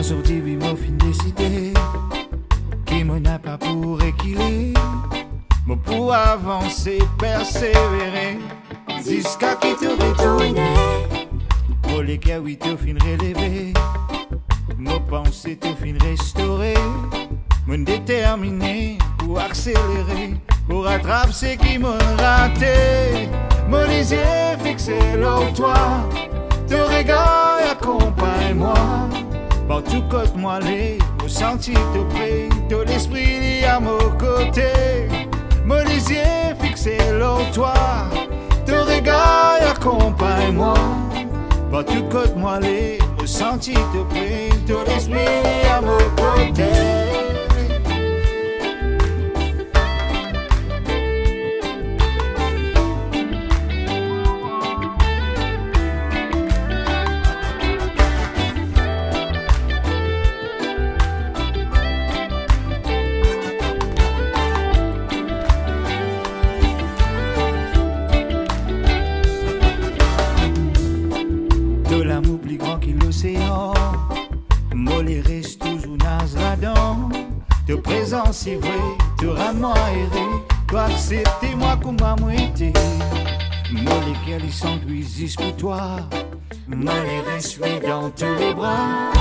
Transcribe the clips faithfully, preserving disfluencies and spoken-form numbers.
La sortie bi mon fin décidé, qui m'en a pas pour équilibrer, mais pour avancer, persévérer, jusqu'à qui tout retourne. Pour les cas où tout fin relever, nos pensées tout fin restaurer, mon déterminé pour accélérer, pour rattraper ce qui m'ont raté. Mon lisier fixé lor toi, ton regard accompagne-moi. Partout côté moi les, au senti de près, de l'esprit à mon côté. Mon lisier fixé lor toi, ton regard accompagne-moi. Partout côté moi les, au senti de près, de l'esprit à mon côté. L'amour plus grand que l'océan, mollet reste toujours naze là-dedans. De présence c'est vrai, de ramant erré, toi accepter moi comme moi m'étais. Mollet qu'elle y s'enduisisse pour toi, mollet reste dans tous les bras.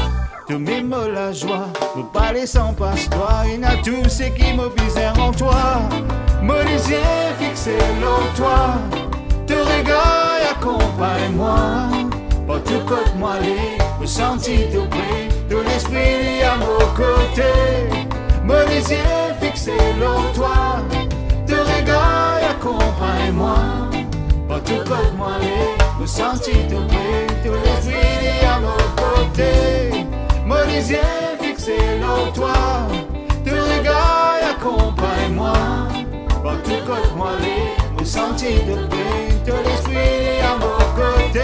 De mes mots la joie, vous parler sans passe-toi, il n'a tout ce qui m'obisère en toi. Mollet fixé lor toi, te regarde accompagne-moi. Partout côté moi les, me sentis tout près, de l'esprit à mon côté. Mon lisier fixé lor toi, te regarde accompagne-moi. Partout côté moi les, me sentis tout près, de l'esprit à mon côté. Mon lisier fixé lor toi, te regarde accompagne-moi. Partout côté moi les, me sentis tout près, de l'esprit à mon côté.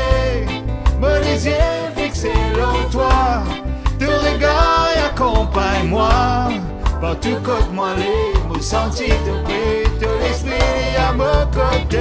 Mon lisier fixé lor toi, te regarde accompagne-moi. Partout côté moi les, me sentis de près, de l'esprit à mon côté.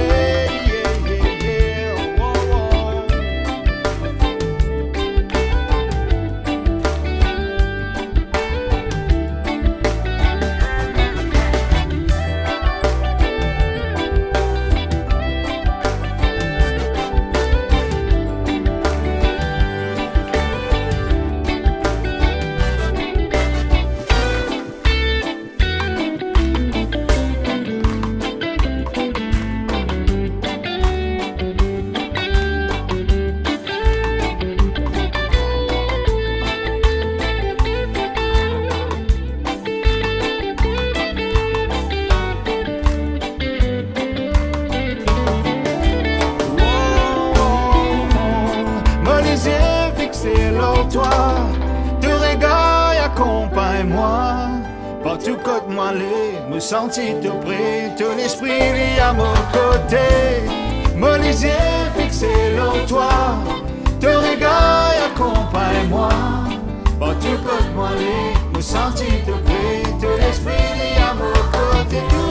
Accompagne-moi, partout côté moi les, me sentis de près, ton esprit lié à mon côté. Mon lisier fixé lor toi, te regard accompagne-moi. Partout côté moi les, me sentis de près, ton esprit lié à mon côté.